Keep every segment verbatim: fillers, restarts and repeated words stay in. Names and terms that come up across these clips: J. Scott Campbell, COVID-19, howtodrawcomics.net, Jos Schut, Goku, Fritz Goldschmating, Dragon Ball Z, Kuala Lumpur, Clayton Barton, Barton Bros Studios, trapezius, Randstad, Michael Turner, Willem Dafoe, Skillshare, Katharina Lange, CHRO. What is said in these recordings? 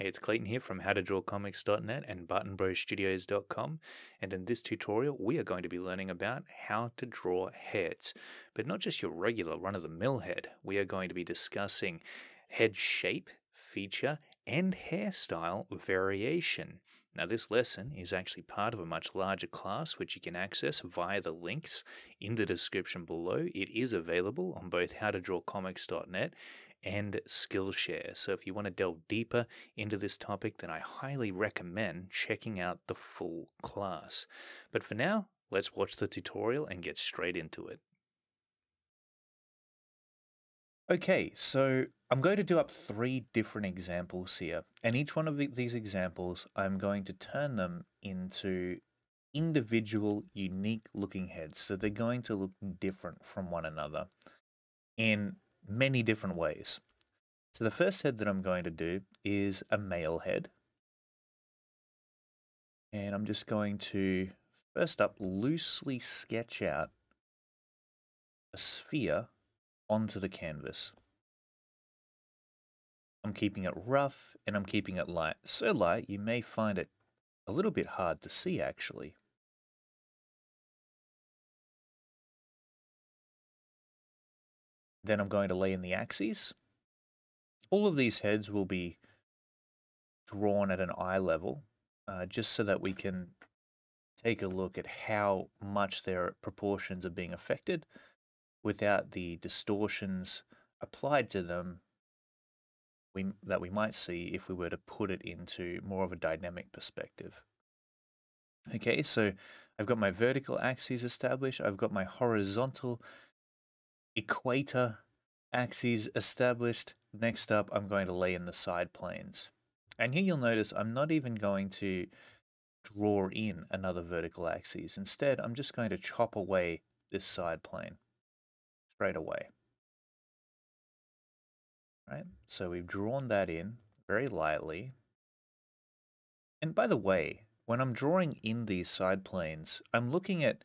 Hey, it's Clayton here from how to draw comics dot net and barton bros studios dot com, and in this tutorial we are going to be learning about how to draw heads. But not just your regular run-of-the-mill head. We are going to be discussing head shape, feature, and hairstyle variation. Now, this lesson is actually part of a much larger class which you can access via the links in the description below. It is available on both how to draw comics dot net and Skillshare. So if you want to delve deeper into this topic, then I highly recommend checking out the full class. But for now, let's watch the tutorial and get straight into it. Okay, so I'm going to do up three different examples here, and each one of these examples I'm going to turn them into individual unique looking heads, so they're going to look different from one another in many different ways. So the first head that I'm going to do is a male head, and I'm just going to first up loosely sketch out a sphere onto the canvas. I'm keeping it rough and I'm keeping it light, so light you may find it a little bit hard to see actually. Then I'm going to lay in the axes. All of these heads will be drawn at an eye level, uh, just so that we can take a look at how much their proportions are being affected without the distortions applied to them we, that we might see if we were to put it into more of a dynamic perspective. Okay, so I've got my vertical axes established, I've got my horizontal equator axes established. Next up, I'm going to lay in the side planes. And here you'll notice I'm not even going to draw in another vertical axis. Instead, I'm just going to chop away this side plane straight away. Right? So we've drawn that in very lightly. And by the way, when I'm drawing in these side planes, I'm looking at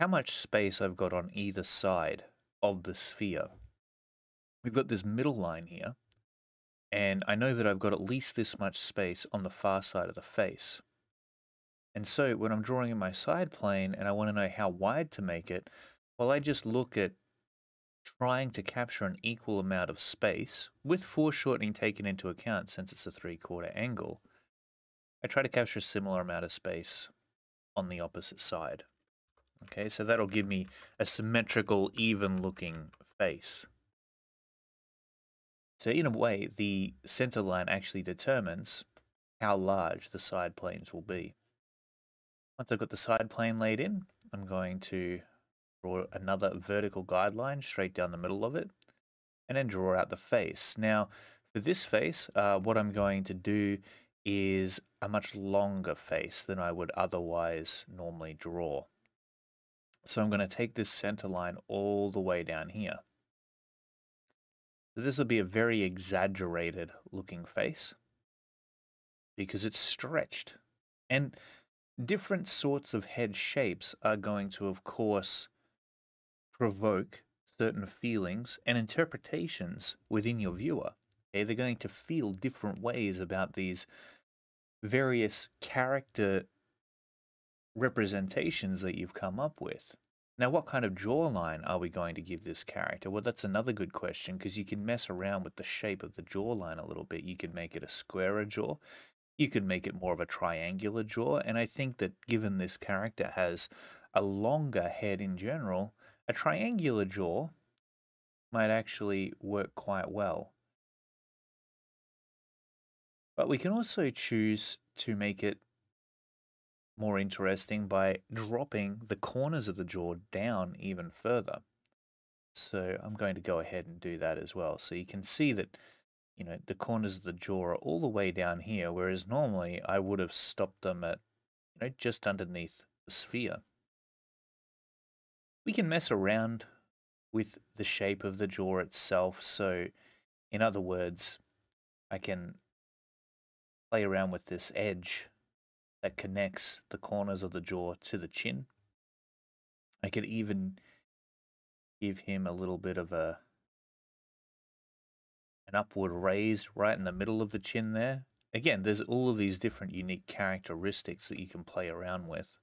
how much space I've got on either side of the sphere. We've got this middle line here, and I know that I've got at least this much space on the far side of the face. And so when I'm drawing in my side plane and I want to know how wide to make it, well, I just look at trying to capture an equal amount of space with foreshortening taken into account since it's a three-quarter angle. I try to capture a similar amount of space on the opposite side. Okay, so that'll give me a symmetrical, even-looking face. So in a way, the center line actually determines how large the side planes will be. Once I've got the side plane laid in, I'm going to draw another vertical guideline straight down the middle of it, and then draw out the face. Now, for this face, uh, what I'm going to do is a much longer face than I would otherwise normally draw. So I'm going to take this center line all the way down here. So this will be a very exaggerated looking face because it's stretched. And different sorts of head shapes are going to, of course, provoke certain feelings and interpretations within your viewer. Okay? They're going to feel different ways about these various character representations that you've come up with. Now, what kind of jawline are we going to give this character? Well, that's another good question, because you can mess around with the shape of the jawline a little bit. You could make it a squarer jaw. You could make it more of a triangular jaw. And I think that given this character has a longer head in general, a triangular jaw might actually work quite well. But we can also choose to make it more interesting by dropping the corners of the jaw down even further. So I'm going to go ahead and do that as well. So you can see that, you know, the corners of the jaw are all the way down here, whereas normally I would have stopped them at, you know, just underneath the sphere. We can mess around with the shape of the jaw itself. So in other words, I can play around with this edge that connects the corners of the jaw to the chin. I could even give him a little bit of a an upward raise right in the middle of the chin there. again, there's all of these different unique characteristics that you can play around with.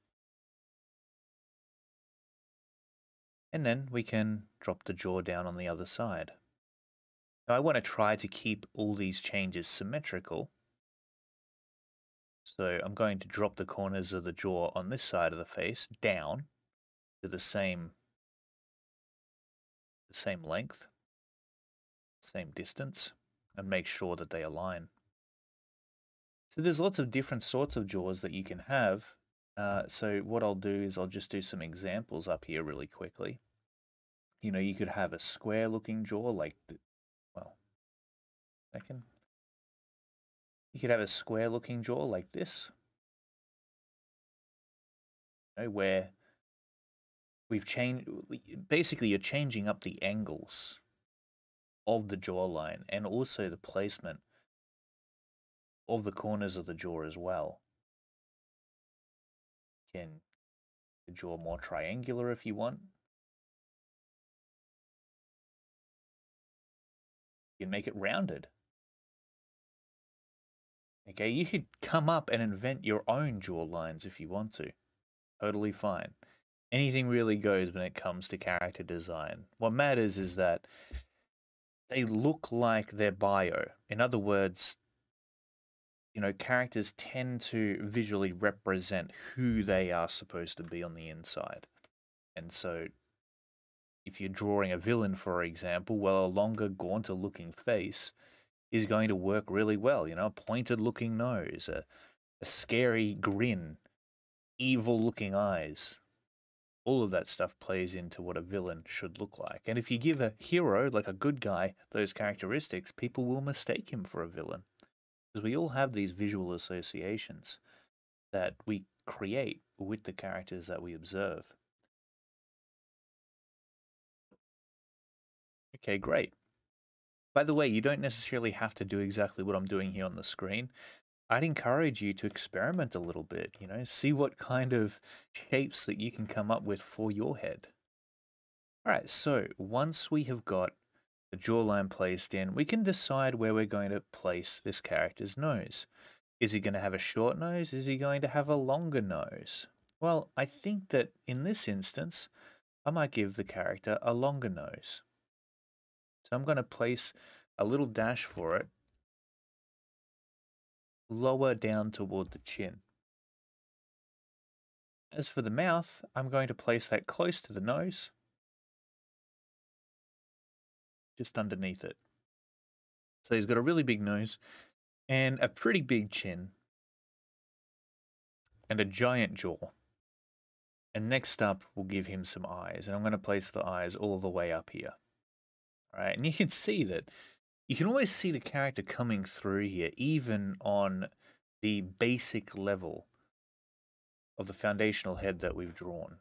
And then we can drop the jaw down on the other side. Now I want to try to keep all these changes symmetrical. So I'm going to drop the corners of the jaw on this side of the face down to the same, the same length, same distance, and make sure that they align. So there's lots of different sorts of jaws that you can have. Uh, so what I'll do is I'll just do some examples up here really quickly. You know, you could have a square looking jaw like, the, well, second. You could have a square looking jaw like this. You know, where we've changed, basically you're changing up the angles of the jawline and also the placement of the corners of the jaw as well. You can make the jaw more triangular if you want. You can make it rounded. Okay, you could come up and invent your own jaw lines if you want to. Totally fine. Anything really goes when it comes to character design. What matters is that they look like their bio. In other words, you know, characters tend to visually represent who they are supposed to be on the inside. And so if you're drawing a villain, for example, well, a longer, gaunter looking face is going to work really well. You know, a pointed looking nose, a, a scary grin, evil looking eyes. All of that stuff plays into what a villain should look like. And if you give a hero, like a good guy, those characteristics, people will mistake him for a villain. Because we all have these visual associations that we create with the characters that we observe. Okay, great. By the way, you don't necessarily have to do exactly what I'm doing here on the screen. I'd encourage you to experiment a little bit, you know, see what kind of shapes that you can come up with for your head. All right, so once we have got the jawline placed in, we can decide where we're going to place this character's nose. Is he going to have a short nose? Is he going to have a longer nose? Well, I think that in this instance, I might give the character a longer nose. So I'm going to place a little dash for it lower down toward the chin. As for the mouth, I'm going to place that close to the nose, just underneath it. So he's got a really big nose and a pretty big chin and a giant jaw. And next up, we'll give him some eyes, and I'm going to place the eyes all the way up here. All right, and you can see that you can always see the character coming through here, even on the basic level of the foundational head that we've drawn.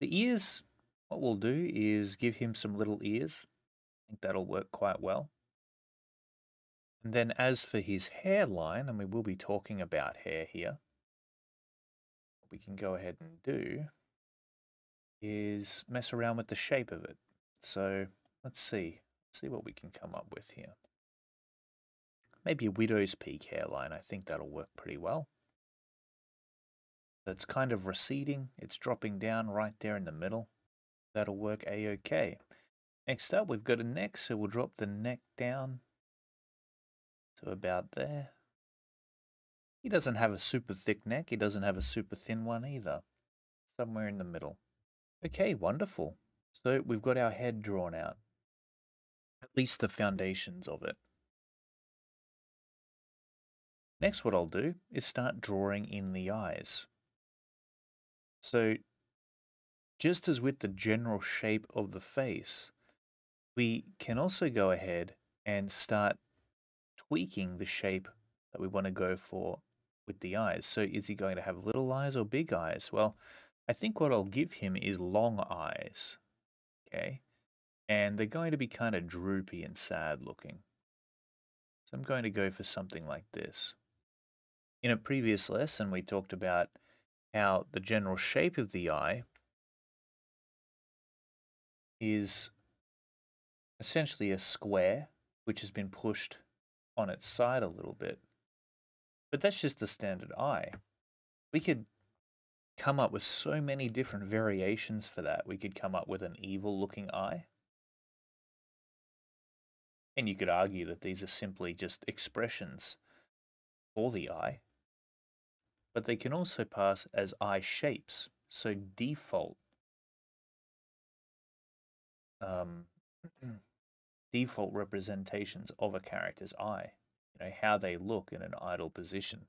The ears, what we'll do is give him some little ears. I think that'll work quite well. And then as for his hairline, and we will be talking about hair here, what we can go ahead and do is mess around with the shape of it. So let's see. See what we can come up with here. Maybe a widow's peak hairline. I think that'll work pretty well. It's kind of receding. It's dropping down right there in the middle. That'll work a-okay. Next up, we've got a neck, so we'll drop the neck down to about there. He doesn't have a super thick neck. He doesn't have a super thin one either. Somewhere in the middle. Okay, wonderful. So we've got our head drawn out. At least the foundations of it. Next, what I'll do is start drawing in the eyes. So just as with the general shape of the face, we can also go ahead and start tweaking the shape that we want to go for with the eyes. So is he going to have little eyes or big eyes? Well, I think what I'll give him is long eyes. Okay. And they're going to be kind of droopy and sad looking. So I'm going to go for something like this. In a previous lesson, we talked about how the general shape of the eye is essentially a square, which has been pushed on its side a little bit. But that's just the standard eye. We could come up with so many different variations for that. We could come up with an evil-looking eye. And you could argue that these are simply just expressions for the eye. But they can also pass as eye shapes, so default. Um, default representations of a character's eye, you know, how they look in an idle position.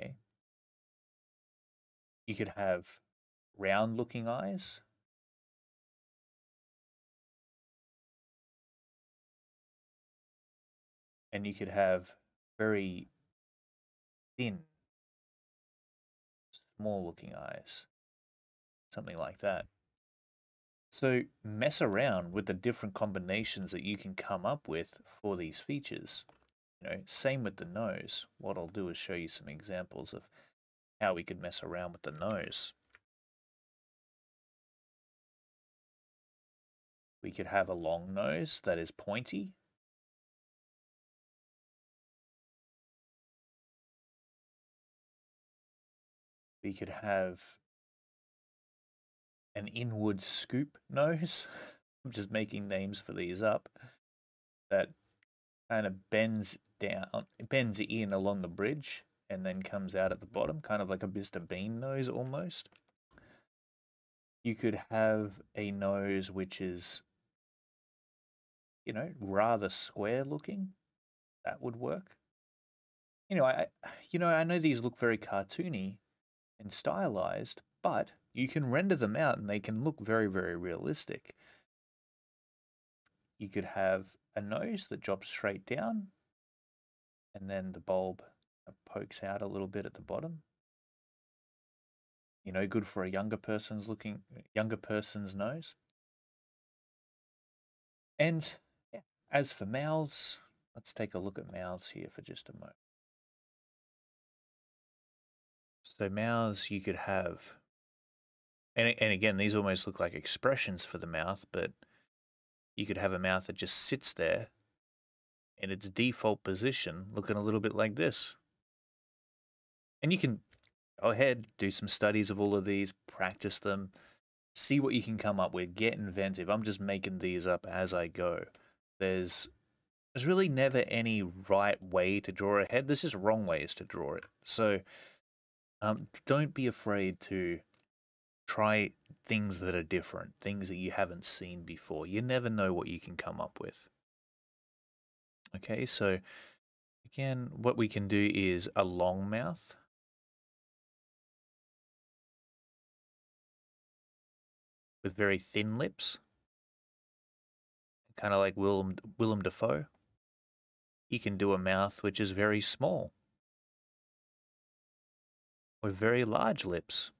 Okay. You could have round-looking eyes. And you could have very thin, small-looking eyes, something like that. So mess around with the different combinations that you can come up with for these features. You know, same with the nose. What I'll do is show you some examples of how we could mess around with the nose. We could have a long nose that is pointy. We could have an inward scoop nose. I'm just making names for these up. That kind of bends down, bends in along the bridge, and then comes out at the bottom, kind of like a Mister Bean nose almost. You could have a nose which is, you know, rather square looking. That would work. You know, I, you know, I know these look very cartoony and stylized, but you can render them out and they can look very, very realistic. You could have a nose that drops straight down and then the bulb pokes out a little bit at the bottom. You know, good for a younger person's looking, younger person's nose. And yeah, as for mouths, let's take a look at mouths here for just a moment. So mouths, you could have, and, and again, these almost look like expressions for the mouth, but you could have a mouth that just sits there in its default position, looking a little bit like this. And you can go ahead, do some studies of all of these, practice them, see what you can come up with, get inventive. I'm just making these up as I go. There's, there's really never any right way to draw a head. There's just wrong ways to draw it. So um, don't be afraid to try things that are different, things that you haven't seen before. You never know what you can come up with. Okay, so again, what we can do is a long mouth. With very thin lips, kind of like Willem, Willem Dafoe. You can do a mouth which is very small, with very large lips.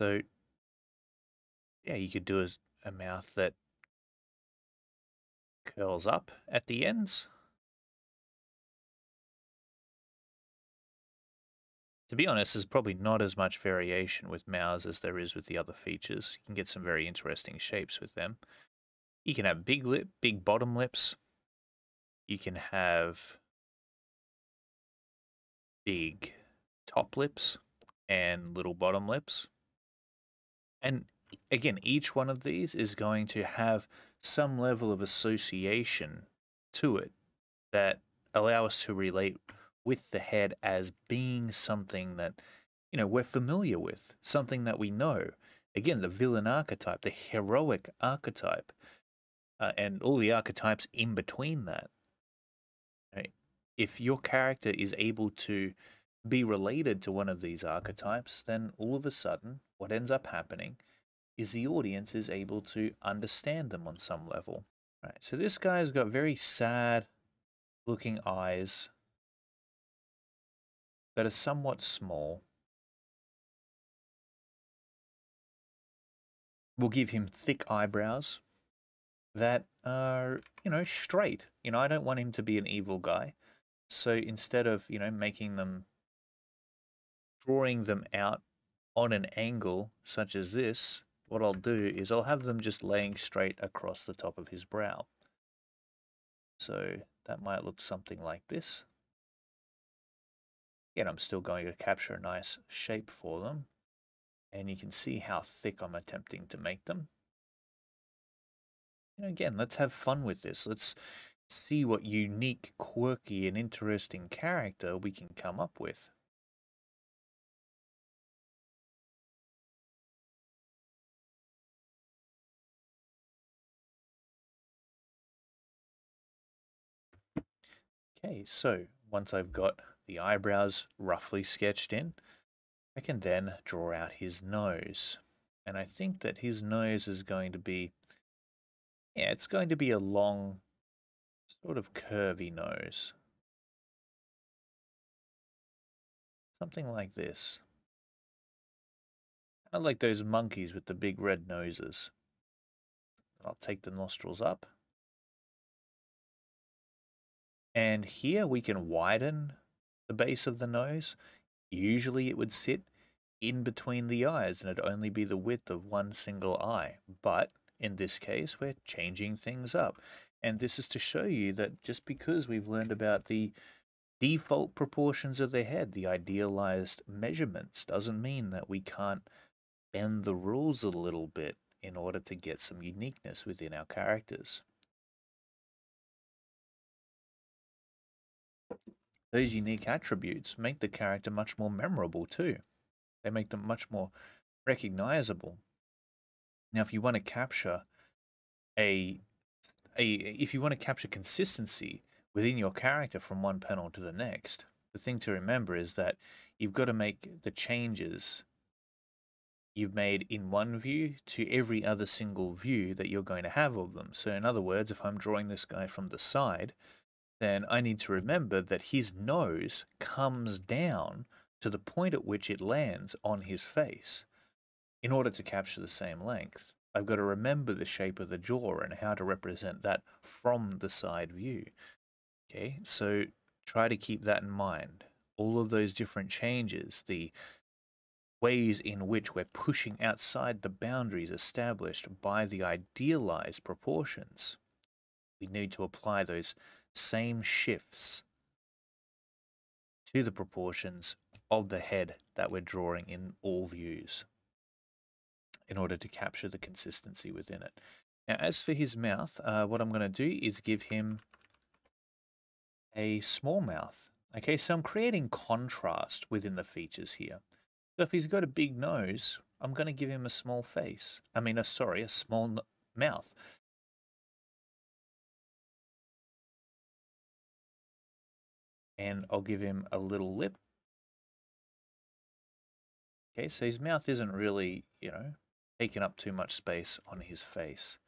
So, yeah, you could do a, a mouth that curls up at the ends. To be honest, there's probably not as much variation with mouths as there is with the other features. You can get some very interesting shapes with them. You can have big lip, big bottom lips. You can have big top lips and little bottom lips. And again, each one of these is going to have some level of association to it that allow us to relate with the head as being something that, you know, we're familiar with, something that we know. Again, the villain archetype, the heroic archetype, uh, and all the archetypes in between that. Right? If your character is able to be related to one of these archetypes, then all of a sudden, what ends up happening is the audience is able to understand them on some level. Right, so this guy's got very sad looking eyes that are somewhat small. We'll give him thick eyebrows that are, you know, straight. You know, I don't want him to be an evil guy. So instead of, you know, making them drawing them out on an angle such as this, what I'll do is I'll have them just laying straight across the top of his brow. So that might look something like this. Again, I'm still going to capture a nice shape for them. And you can see how thick I'm attempting to make them. And again, let's have fun with this. Let's see what unique, quirky, and interesting character we can come up with. Okay, so once I've got the eyebrows roughly sketched in, I can then draw out his nose. And I think that his nose is going to be, yeah, it's going to be a long, sort of curvy nose. Something like this. I like those monkeys with the big red noses. I'll take the nostrils up. And here we can widen the base of the nose. Usually it would sit in between the eyes and it'd only be the width of one single eye. But in this case, we're changing things up. And this is to show you that just because we've learned about the default proportions of the head, the idealized measurements, doesn't mean that we can't bend the rules a little bit in order to get some uniqueness within our characters. Those unique attributes make the character much more memorable too. They make them much more recognizable. Now, if you want to capture a, a if you want to capture consistency within your character from one panel to the next, the thing to remember is that you've got to make the changes you've made in one view to every other single view that you're going to have of them. So in other words, if I'm drawing this guy from the side, then I need to remember that his nose comes down to the point at which it lands on his face. In order to capture the same length, I've got to remember the shape of the jaw and how to represent that from the side view. Okay, so try to keep that in mind. All of those different changes, the ways in which we're pushing outside the boundaries established by the idealized proportions. We need to apply those same shifts to the proportions of the head that we're drawing in all views in order to capture the consistency within it. Now, as for his mouth, uh, what I'm going to do is give him a small mouth. Okay, so I'm creating contrast within the features here. So if he's got a big nose, I'm going to give him a small face. I mean, a, sorry, a small mouth. And I'll give him a little lip. Okay, so his mouth isn't really, you know, taking up too much space on his face.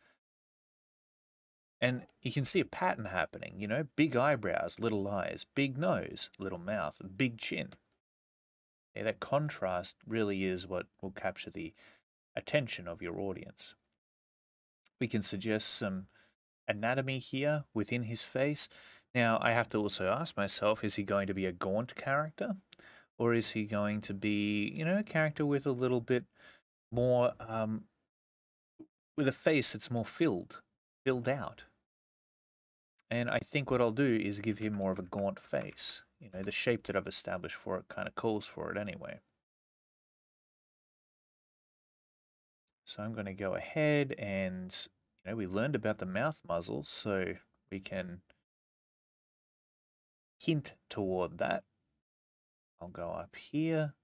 And you can see a pattern happening, you know, big eyebrows, little eyes, big nose, little mouth, big chin. Okay, that contrast really is what will capture the attention of your audience. We can suggest some anatomy here within his face. Now, I have to also ask myself, is he going to be a gaunt character? Or is he going to be, you know, a character with a little bit more, um, with a face that's more filled, filled out? And I think what I'll do is give him more of a gaunt face. You know, the shape that I've established for it kind of calls for it anyway. So I'm going to go ahead and, you know, we learned about the mouth muzzle, so we can hint toward that. I'll go up here,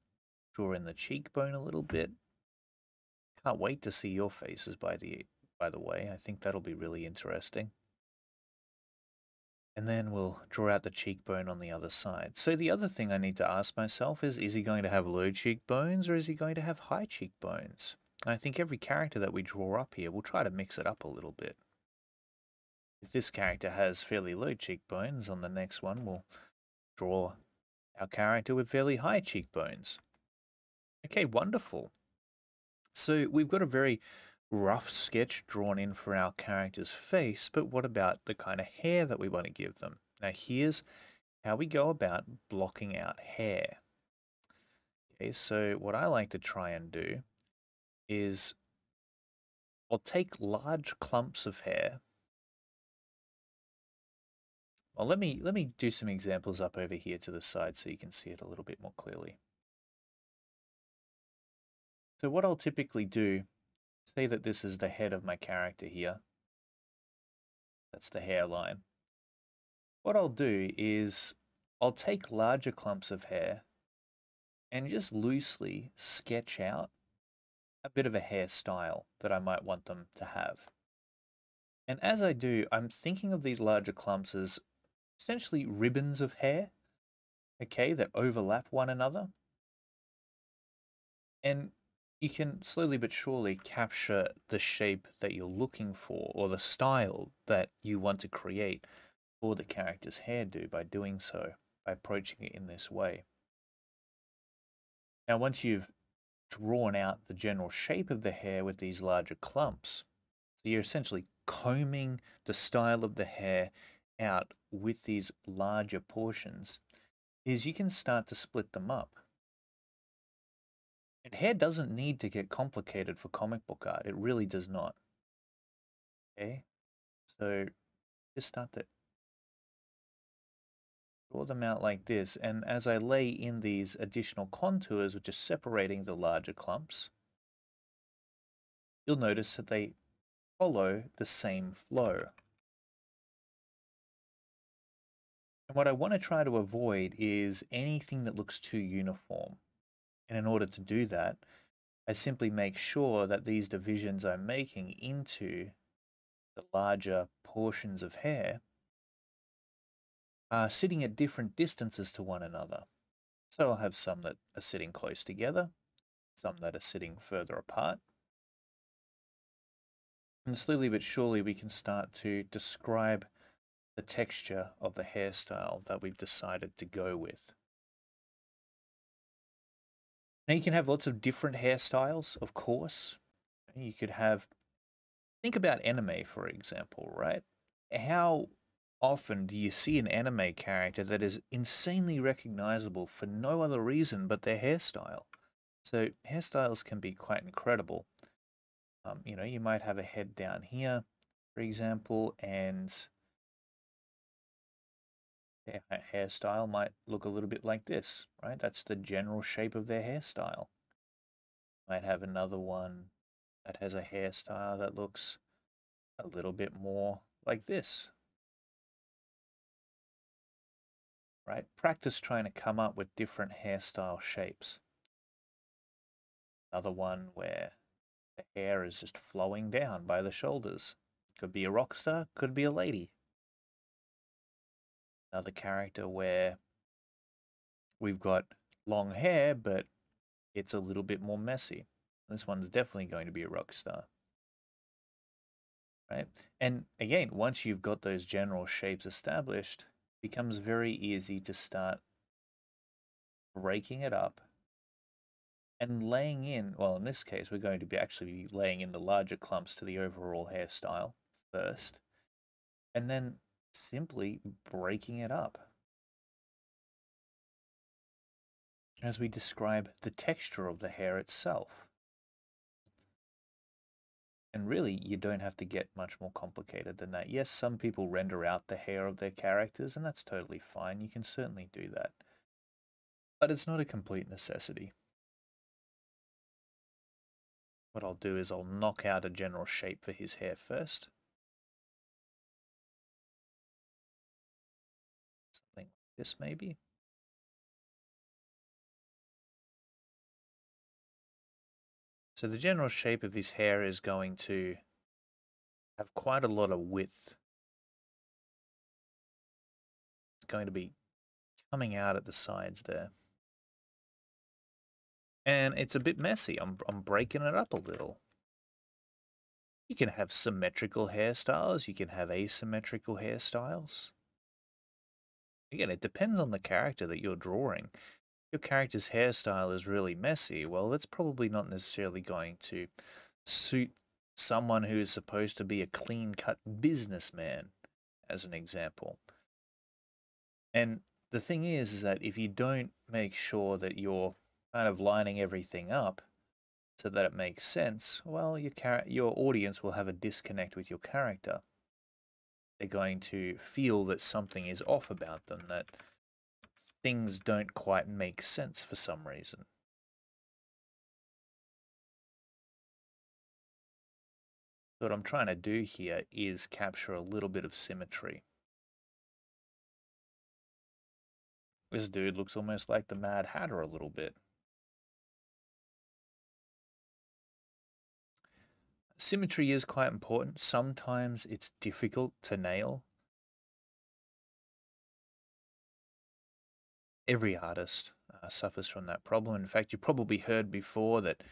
draw in the cheekbone a little bit. Can't wait to see your faces by the by the way. I think that'll be really interesting. And then we'll draw out the cheekbone on the other side. So the other thing I need to ask myself is, is he going to have low cheekbones or is he going to have high cheekbones? And I think every character that we draw up here, we'll try to mix it up a little bit. If this character has fairly low cheekbones, on the next one we'll draw our character with fairly high cheekbones. Okay, wonderful. So we've got a very rough sketch drawn in for our character's face, but what about the kind of hair that we want to give them? Now here's how we go about blocking out hair. Okay, so what I like to try and do is I'll take large clumps of hair. Well, let me let me do some examples up over here to the side so you can see it a little bit more clearly. So what I'll typically do, say that this is the head of my character here. That's the hairline. What I'll do is I'll take larger clumps of hair and just loosely sketch out a bit of a hairstyle that I might want them to have. And as I do, I'm thinking of these larger clumps as essentially ribbons of hair, okay, that overlap one another. And you can slowly but surely capture the shape that you're looking for or the style that you want to create for the character's hairdo by doing so, by approaching it in this way. Now, once you've drawn out the general shape of the hair with these larger clumps, so you're essentially combing the style of the hair out with these larger portions, is you can start to split them up. And hair doesn't need to get complicated for comic book art. It really does not. Okay, so just start to draw them out like this. And as I lay in these additional contours, which are separating the larger clumps, you'll notice that they follow the same flow. And what I want to try to avoid is anything that looks too uniform. And in order to do that, I simply make sure that these divisions I'm making into the larger portions of hair are sitting at different distances to one another. So I'll have some that are sitting close together, some that are sitting further apart. And slowly but surely we can start to describe the texture of the hairstyle that we've decided to go with. Now you can have lots of different hairstyles, of course. You could have, think about anime, for example, right? How often do you see an anime character that is insanely recognizable for no other reason but their hairstyle? So hairstyles can be quite incredible. Um, you know, you might have a head down here, for example, and their hairstyle might look a little bit like this, right? That's the general shape of their hairstyle. Might have another one that has a hairstyle that looks a little bit more like this, right? Practice trying to come up with different hairstyle shapes. Another one where the hair is just flowing down by the shoulders. Could be a rock star, could be a lady. Another character where we've got long hair, but it's a little bit more messy. This one's definitely going to be a rock star. Right? And again, once you've got those general shapes established, it becomes very easy to start breaking it up and laying in, well, in this case, we're going to be actually laying in the larger clumps to the overall hairstyle first, and then simply breaking it up as we describe the texture of the hair itself. And really, you don't have to get much more complicated than that. Yes, some people render out the hair of their characters, and that's totally fine. You can certainly do that. But it's not a complete necessity. What I'll do is I'll knock out a general shape for his hair first. Something like this, maybe. So the general shape of his hair is going to have quite a lot of width. It's going to be coming out at the sides there. And it's a bit messy. I'm, I'm breaking it up a little. You can have symmetrical hairstyles. You can have asymmetrical hairstyles. Again, it depends on the character that you're drawing. Your character's hairstyle is really messy, well, that's probably not necessarily going to suit someone who is supposed to be a clean-cut businessman, as an example. And the thing is, is that if you don't make sure that you're kind of lining everything up so that it makes sense, well, your, char your audience will have a disconnect with your character. They're going to feel that something is off about them, that things don't quite make sense for some reason. So what I'm trying to do here is capture a little bit of symmetry. This dude looks almost like the Mad Hatter a little bit. Symmetry is quite important. Sometimes it's difficult to nail. Every artist uh, suffers from that problem. In fact, you probably heard before that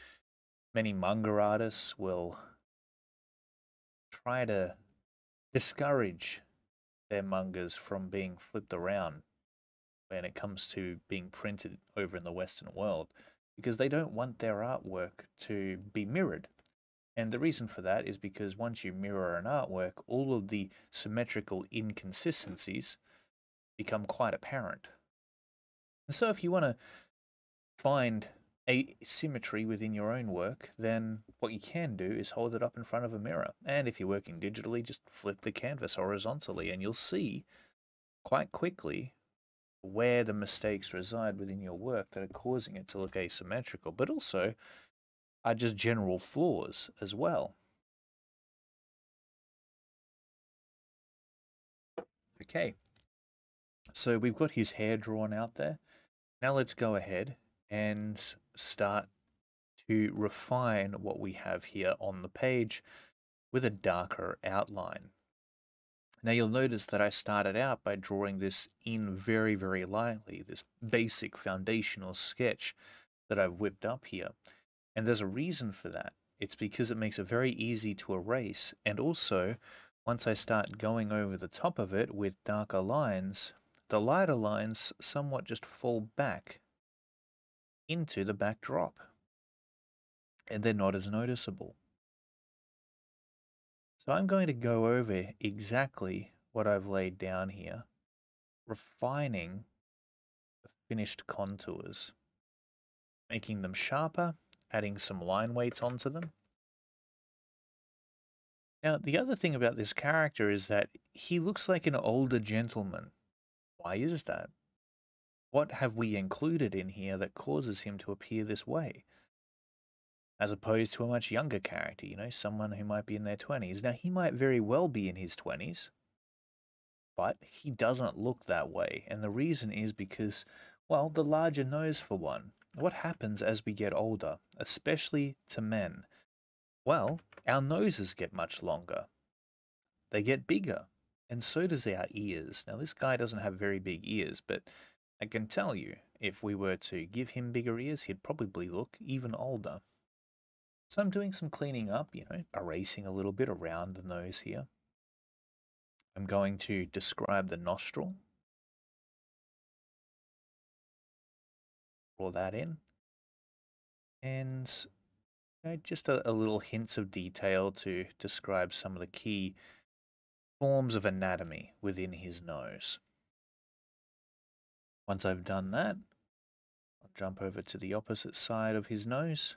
many manga artists will try to discourage their mangas from being flipped around when it comes to being printed over in the Western world, because they don't want their artwork to be mirrored. And the reason for that is because once you mirror an artwork, all of the symmetrical inconsistencies become quite apparent. And so if you want to find a symmetry within your own work, then what you can do is hold it up in front of a mirror. And if you're working digitally, just flip the canvas horizontally, and you'll see quite quickly where the mistakes reside within your work that are causing it to look asymmetrical, but also are just general flaws as well. Okay, so we've got his hair drawn out there. Now let's go ahead and start to refine what we have here on the page with a darker outline. Now you'll notice that I started out by drawing this in very, very lightly, this basic foundational sketch that I've whipped up here. And there's a reason for that. It's because it makes it very easy to erase. And also, once I start going over the top of it with darker lines, the lighter lines somewhat just fall back into the backdrop. And they're not as noticeable. So I'm going to go over exactly what I've laid down here, refining the finished contours, making them sharper, adding some line weights onto them. Now, the other thing about this character is that he looks like an older gentleman. Why is that? What have we included in here that causes him to appear this way, as opposed to a much younger character, you know, someone who might be in their twenties. Now, he might very well be in his twenties, but he doesn't look that way. And the reason is because, well, the larger nose for one. What happens as we get older, especially to men? Well, our noses get much longer. They get bigger, and so does our ears. Now, this guy doesn't have very big ears, but I can tell you, if we were to give him bigger ears, he'd probably look even older. So I'm doing some cleaning up, you know, erasing a little bit around the nose here. I'm going to describe the nostril. Draw that in, and you know, just a, a little hints of detail to describe some of the key forms of anatomy within his nose. Once I've done that, I'll jump over to the opposite side of his nose,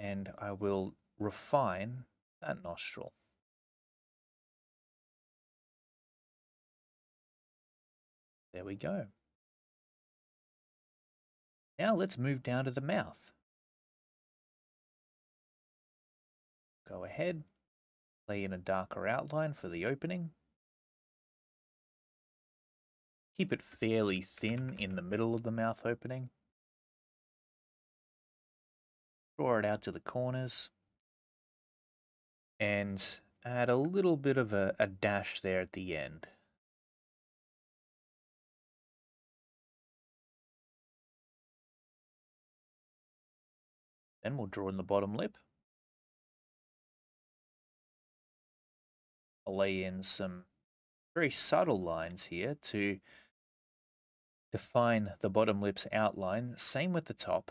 and I will refine that nostril. There we go. Now let's move down to the mouth. Go ahead, lay in a darker outline for the opening. Keep it fairly thin in the middle of the mouth opening. Draw it out to the corners. And add a little bit of a, a dash there at the end. Then we'll draw in the bottom lip. I'll lay in some very subtle lines here to define the bottom lip's outline. Same with the top.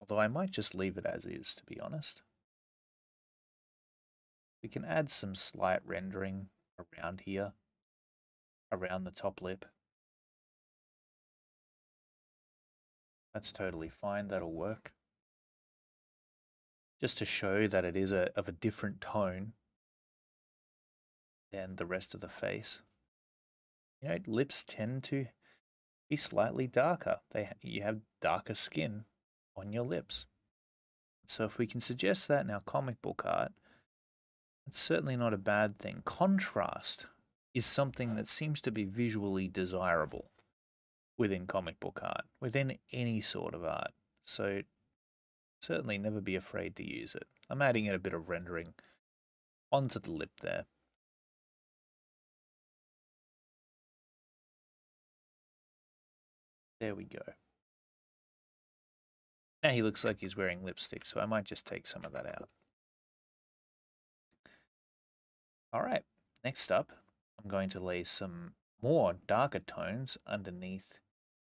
Although I might just leave it as is, to be honest. We can add some slight rendering around here, around the top lip. That's totally fine. That'll work. Just to show that it is a, of a different tone than the rest of the face. You know, lips tend to be slightly darker. They you have darker skin on your lips. So if we can suggest that in our comic book art, it's certainly not a bad thing. Contrast is something that seems to be visually desirable within comic book art, within any sort of art. So certainly never be afraid to use it. I'm adding in a bit of rendering onto the lip there. There we go. Now he looks like he's wearing lipstick, so I might just take some of that out. All right, next up, I'm going to lay some more darker tones underneath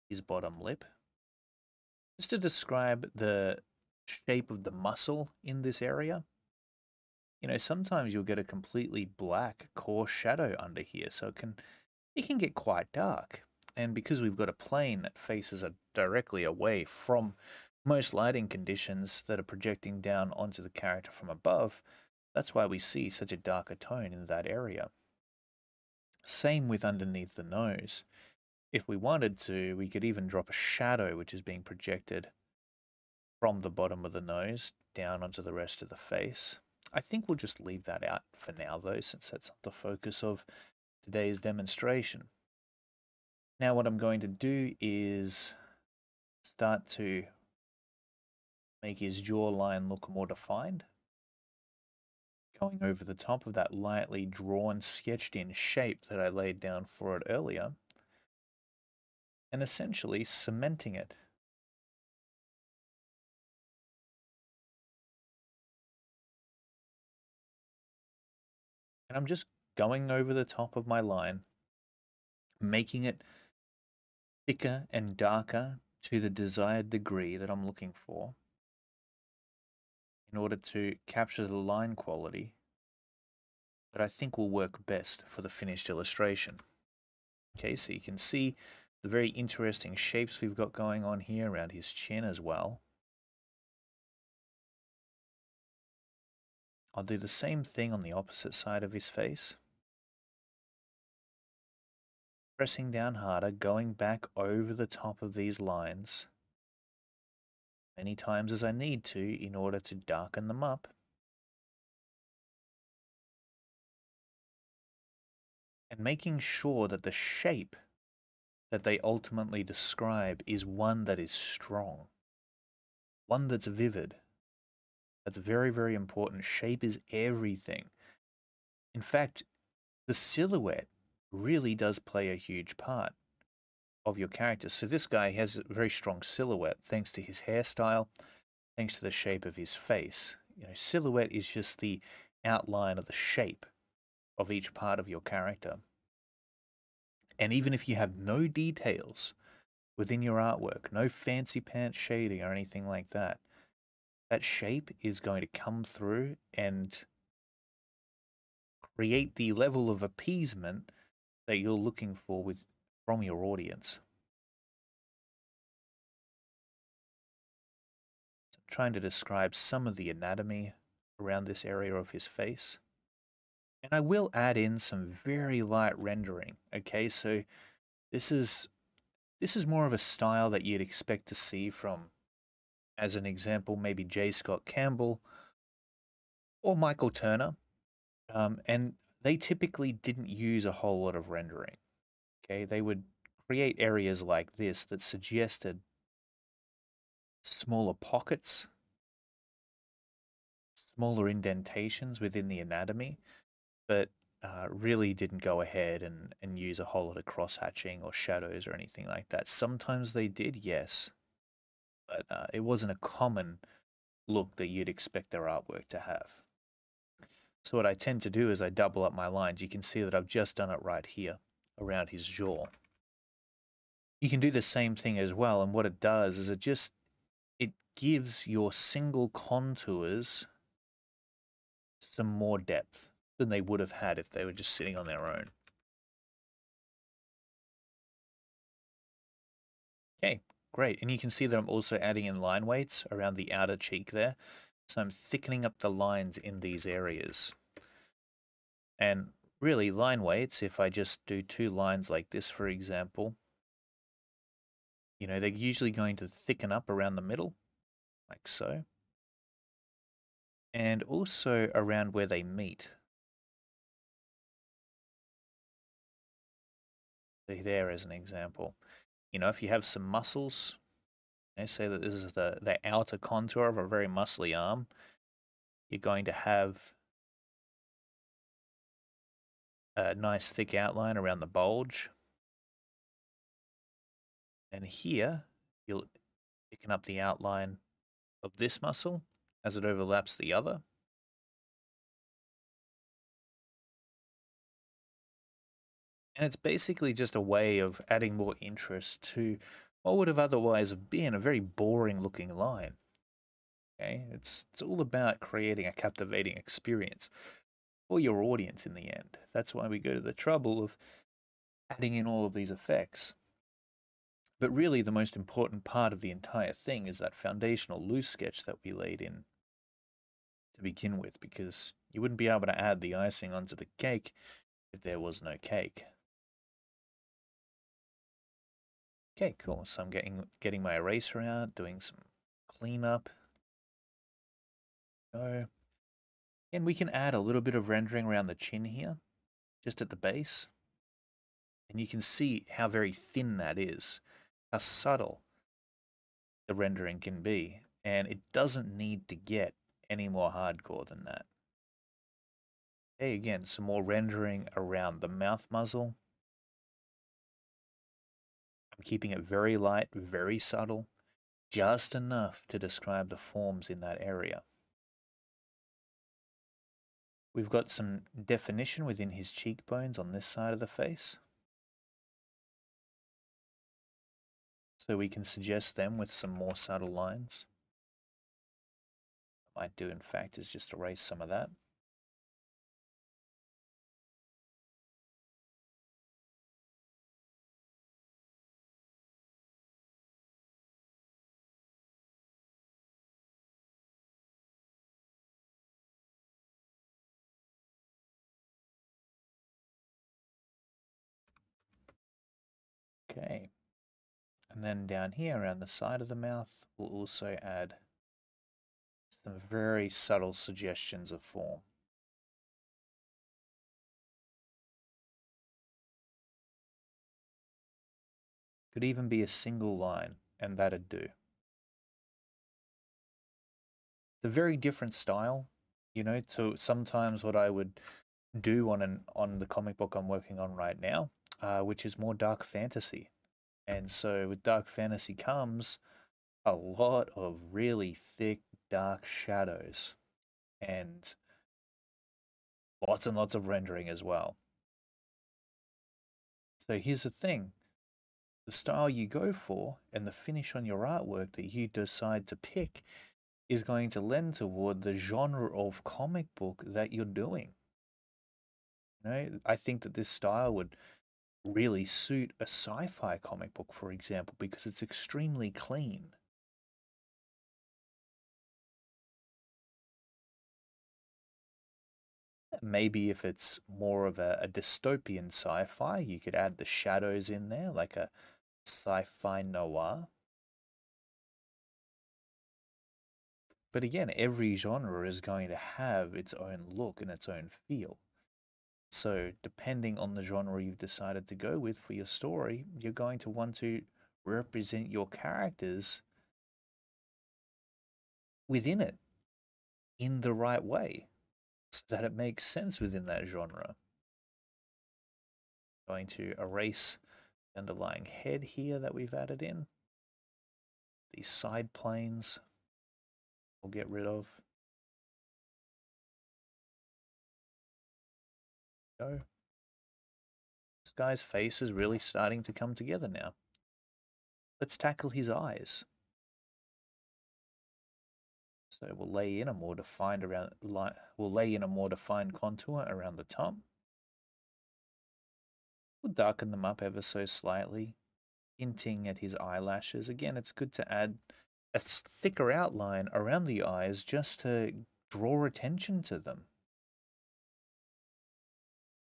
his bottom lip, just to describe the shape of the muscle in this area. You know, sometimes you'll get a completely black coarse shadow under here, so it can, it can get quite dark. And because we've got a plane that faces are directly away from most lighting conditions that are projecting down onto the character from above, that's why we see such a darker tone in that area. Same with underneath the nose. If we wanted to, we could even drop a shadow which is being projected from the bottom of the nose down onto the rest of the face. I think we'll just leave that out for now though, since that's not the focus of today's demonstration. Now what I'm going to do is start to make his jawline look more defined. Going over the top of that lightly drawn, sketched in shape that I laid down for it earlier, and essentially cementing it. And I'm just going over the top of my line, making it thicker and darker to the desired degree that I'm looking for, in order to capture the line quality that I think will work best for the finished illustration. Okay, so you can see the very interesting shapes we've got going on here around his chin as well. I'll do the same thing on the opposite side of his face. Pressing down harder, going back over the top of these lines many times as I need to in order to darken them up. And making sure that the shape that they ultimately describe is one that is strong, one that's vivid. That's very, very important. Shape is everything. In fact, the silhouette really does play a huge part of your character. So this guy has a very strong silhouette thanks to his hairstyle, thanks to the shape of his face. You know, silhouette is just the outline of the shape of each part of your character. And even if you have no details within your artwork, no fancy pants shading or anything like that, that shape is going to come through and create the level of appeasement that you're looking for with from your audience. So I'm trying to describe some of the anatomy around this area of his face. And I will add in some very light rendering. Okay, so this is this is more of a style that you'd expect to see from, as an example, maybe J. Scott Campbell or Michael Turner. Um, and they typically didn't use a whole lot of rendering. Okay, they would create areas like this that suggested smaller pockets, smaller indentations within the anatomy, but uh, really didn't go ahead and, and use a whole lot of cross-hatching or shadows or anything like that. Sometimes they did, yes, but uh, it wasn't a common look that you'd expect their artwork to have. So what I tend to do is I double up my lines. You can see that I've just done it right here around his jaw. You can do the same thing as well, and what it does is it just it gives your single contours some more depth than they would have had if they were just sitting on their own. Okay, Great, and you can see that I'm also adding in line weights around the outer cheek there. So I'm thickening up the lines in these areas. And really, line weights, if I just do two lines like this, for example, you know, they're usually going to thicken up around the middle, like so. And also around where they meet. So there as an example. You know, if you have some muscles, you know, say that this is the, the outer contour of a very muscly arm, you're going to have a nice thick outline around the bulge. And here, you'll thicken up the outline of this muscle as it overlaps the other. And it's basically just a way of adding more interest to what would have otherwise been a very boring looking line. Okay, it's, it's all about creating a captivating experience for your audience in the end. That's why we go to the trouble of adding in all of these effects. But really the most important part of the entire thing is that foundational loose sketch that we laid in to begin with, because you wouldn't be able to add the icing onto the cake if there was no cake. Okay, cool. So I'm getting getting my eraser out, doing some cleanup. So, and we can add a little bit of rendering around the chin here, just at the base. And you can see how very thin that is, how subtle the rendering can be. And it doesn't need to get any more hardcore than that. Okay, again, some more rendering around the mouth muzzle. Keeping it very light, very subtle, just enough to describe the forms in that area. We've got some definition within his cheekbones on this side of the face. So we can suggest them with some more subtle lines. What I might do, in fact, is just erase some of that. Okay, and then down here around the side of the mouth, we'll also add some very subtle suggestions of form. Could even be a single line, and that'd do. It's a very different style, you know, to sometimes what I would do on an on the comic book I'm working on right now. Uh, which is more dark fantasy. And so with dark fantasy comes a lot of really thick, dark shadows and lots and lots of rendering as well. So here's the thing. The style you go for and the finish on your artwork that you decide to pick is going to lend toward the genre of comic book that you're doing. You know, I think that this style would really suit a sci-fi comic book, for example, because it's extremely clean. Maybe if it's more of a, a dystopian sci-fi, you could add the shadows in there, like a sci-fi noir. But again, every genre is going to have its own look and its own feel. So depending on the genre you've decided to go with for your story, you're going to want to represent your characters within it in the right way so that it makes sense within that genre. I'm going to erase the underlying head here that we've added in. These side planes we'll get rid of. Go. This guy's face is really starting to come together now. Let's tackle his eyes. So we'll lay in a more defined around like we'll lay in a more defined contour around the top. We'll darken them up ever so slightly, hinting at his eyelashes. Again, it's good to add a thicker outline around the eyes just to draw attention to them.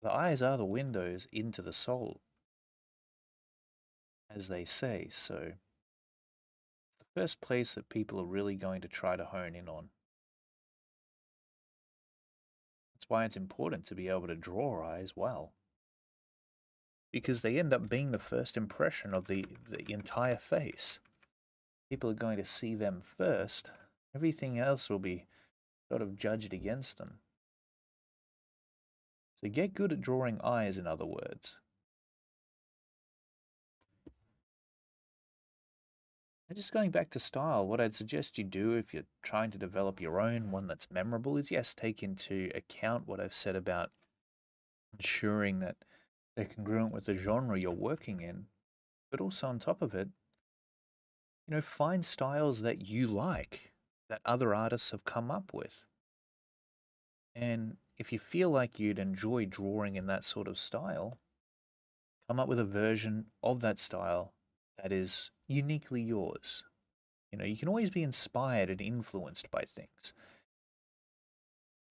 The eyes are the windows into the soul, as they say, so it's the first place that people are really going to try to hone in on. That's why it's important to be able to draw eyes well, because they end up being the first impression of the, the entire face. People are going to see them first. Everything else will be sort of judged against them. So get good at drawing eyes, in other words. And just going back to style, what I'd suggest you do if you're trying to develop your own one that's memorable is, yes, take into account what I've said about ensuring that they're congruent with the genre you're working in, but also on top of it, you know, find styles that you like, that other artists have come up with. And if you feel like you'd enjoy drawing in that sort of style, come up with a version of that style that is uniquely yours. You know, you can always be inspired and influenced by things.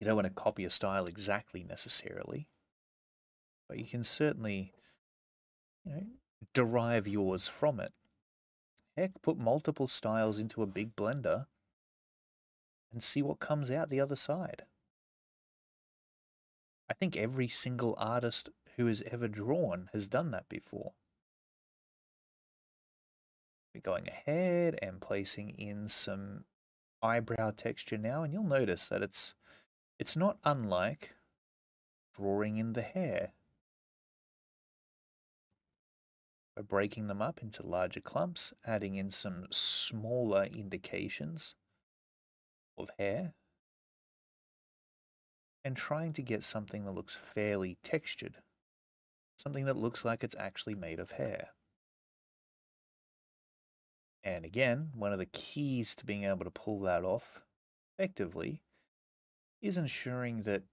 You don't want to copy a style exactly necessarily, but you can certainly, you know, derive yours from it. Heck, put multiple styles into a big blender and see what comes out the other side. I think every single artist who has ever drawn has done that before. We're going ahead and placing in some eyebrow texture now, and you'll notice that it's it's not unlike drawing in the hair. By breaking them up into larger clumps, adding in some smaller indications of hair, and trying to get something that looks fairly textured, something that looks like it's actually made of hair. And again, one of the keys to being able to pull that off effectively is ensuring that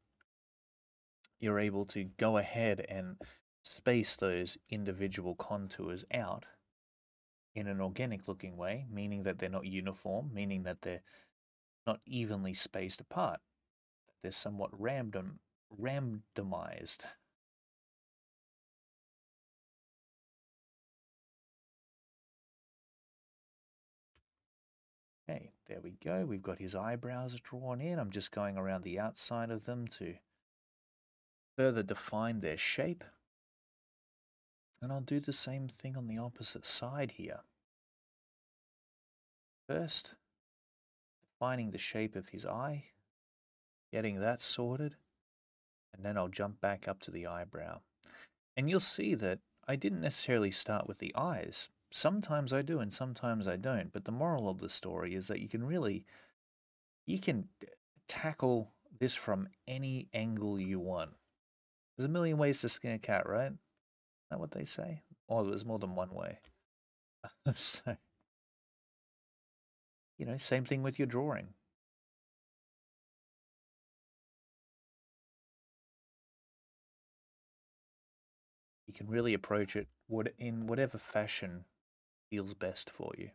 you're able to go ahead and space those individual contours out in an organic looking way, meaning that they're not uniform, meaning that they're not evenly spaced apart. They're somewhat random, randomized. Okay, there we go. We've got his eyebrows drawn in. I'm just going around the outside of them to further define their shape. And I'll do the same thing on the opposite side here. First, defining the shape of his eye. Getting that sorted, and then I'll jump back up to the eyebrow. And you'll see that I didn't necessarily start with the eyes. Sometimes I do and sometimes I don't, but the moral of the story is that you can really, you can tackle this from any angle you want. There's a million ways to skin a cat, right? Is that what they say? Oh, there's more than one way. So, you know, same thing with your drawing. You can really approach it in whatever fashion feels best for you.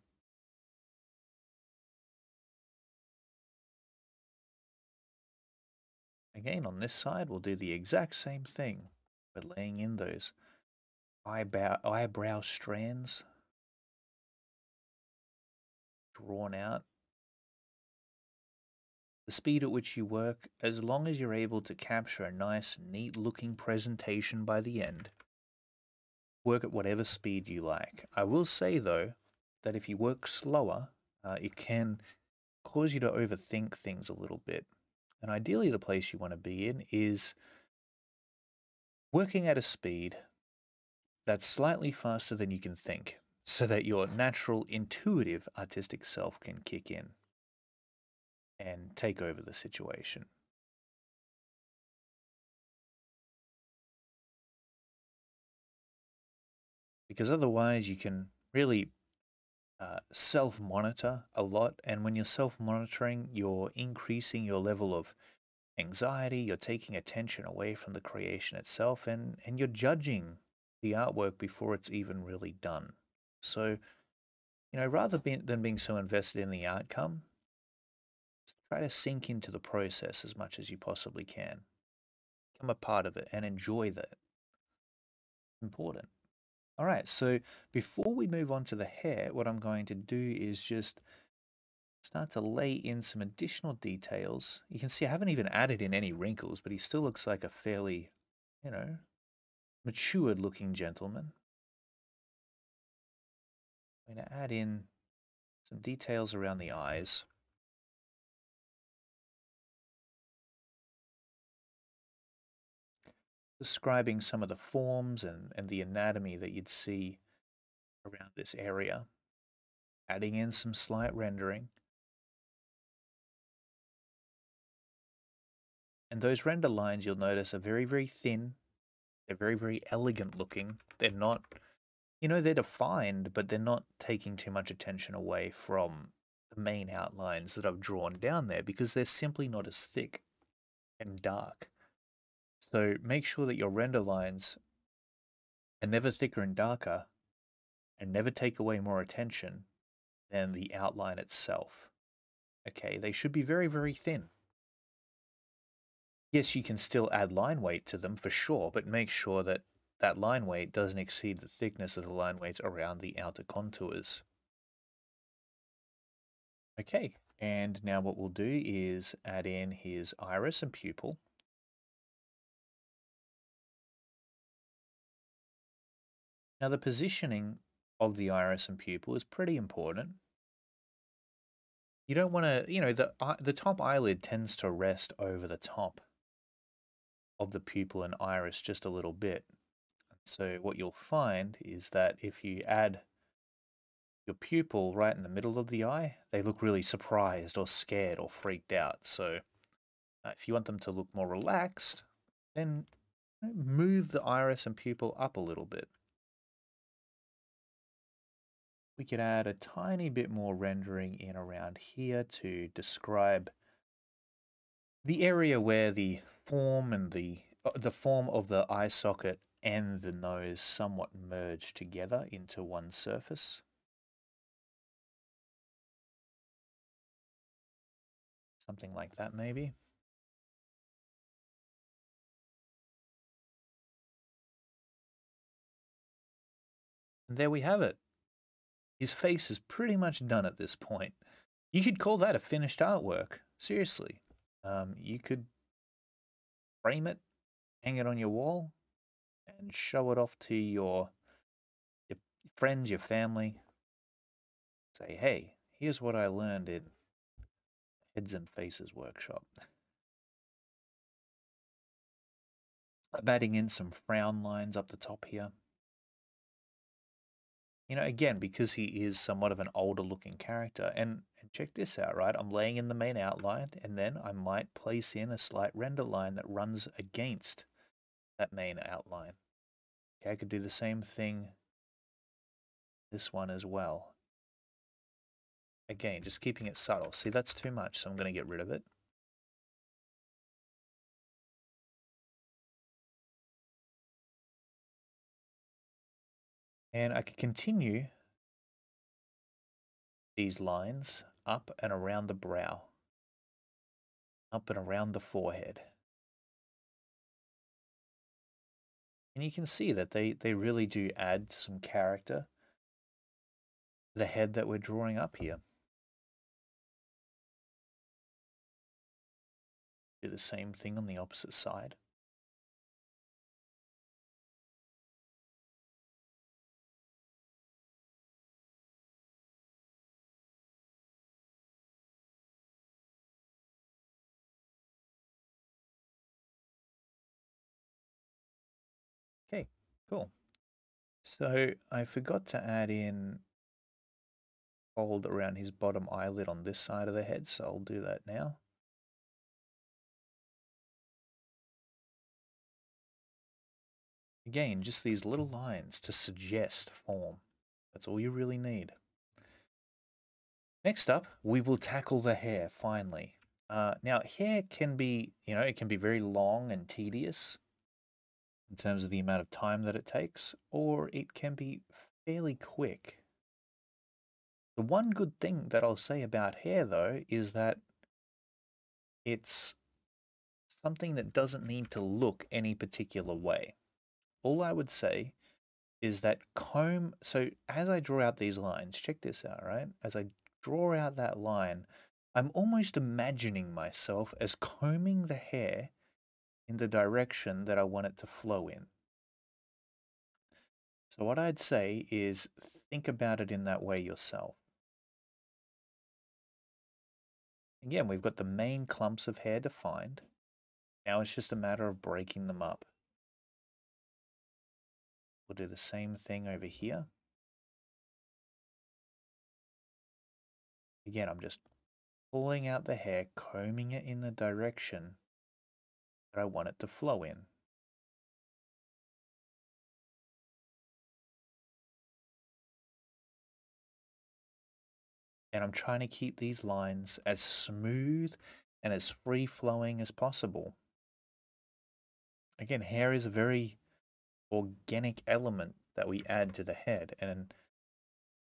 Again, on this side, we'll do the exact same thing. We're laying in those eyebrow, eyebrow strands, drawn out. The speed at which you work, as long as you're able to capture a nice, neat-looking presentation by the end, work at whatever speed you like. I will say, though, that if you work slower, uh, it can cause you to overthink things a little bit. And ideally, the place you want to be in is working at a speed that's slightly faster than you can think, so that your natural, intuitive, artistic self can kick in and take over the situation. Because otherwise you can really uh, self-monitor a lot, and when you're self-monitoring, you're increasing your level of anxiety, you're taking attention away from the creation itself, and, and you're judging the artwork before it's even really done. So, you know, rather than being so invested in the outcome, try to sink into the process as much as you possibly can. Become a part of it and enjoy that. Important. All right, so before we move on to the hair, what I'm going to do is just start to lay in some additional details. You can see I haven't even added in any wrinkles, but he still looks like a fairly, you know, matured-looking gentleman. I'm going to add in some details around the eyes. Describing some of the forms and, and the anatomy that you'd see around this area. Adding in some slight rendering. And those render lines, you'll notice, are very, very thin. They're very, very elegant looking. They're not, you know, they're defined, but they're not taking too much attention away from the main outlines that I've drawn down there because they're simply not as thick and dark. So make sure that your render lines are never thicker and darker and never take away more attention than the outline itself. Okay, they should be very, very thin. Yes, you can still add line weight to them for sure, but make sure that that line weight doesn't exceed the thickness of the line weights around the outer contours. Okay, and now what we'll do is add in his iris and pupil. Now the positioning of the iris and pupil is pretty important. You don't want to, you know, the, uh, the top eyelid tends to rest over the top of the pupil and iris just a little bit. So what you'll find is that if you add your pupil right in the middle of the eye, they look really surprised or scared or freaked out. So uh, if you want them to look more relaxed, then you know, move the iris and pupil up a little bit. We could add a tiny bit more rendering in around here to describe the area where the form and the uh, the form of the eye socket and the nose somewhat merge together into one surface. Something like that, maybe. And there we have it. His face is pretty much done at this point. You could call that a finished artwork. Seriously. Um, you could frame it, hang it on your wall, and show it off to your, your friends, your family. Say, hey, here's what I learned in Heads and Faces workshop. I'm adding in some frown lines up the top here. You know, again, because he is somewhat of an older-looking character. And, and check this out, right? I'm laying in the main outline, and then I might place in a slight render line that runs against that main outline. Okay, I could do the same thing this one as well. Again, just keeping it subtle. See, that's too much, so I'm going to get rid of it. And I could continue these lines up and around the brow, up and around the forehead. And you can see that they, they really do add some character to the head that we're drawing up here. Do the same thing on the opposite side. Cool. So I forgot to add in fold around his bottom eyelid on this side of the head, so I'll do that now. Again, just these little lines to suggest form. That's all you really need. Next up, we will tackle the hair, finally. Uh, now, hair can be, you know, it can be very long and tedious in terms of the amount of time that it takes, or it can be fairly quick The one good thing that I'll say about hair, though, is that it's something that doesn't need to look any particular way. All I would say is that comb, so as I draw out these lines, check this out, right? As I draw out that line, I'm almost imagining myself as combing the hair in the direction that I want it to flow in. So what I'd say is think about it in that way yourself. Again, we've got the main clumps of hair defined. Now it's just a matter of breaking them up. We'll do the same thing over here. Again, I'm just pulling out the hair, combing it in the direction that I want it to flow in. And I'm trying to keep these lines as smooth and as free-flowing as possible. Again, hair is a very organic element that we add to the head. And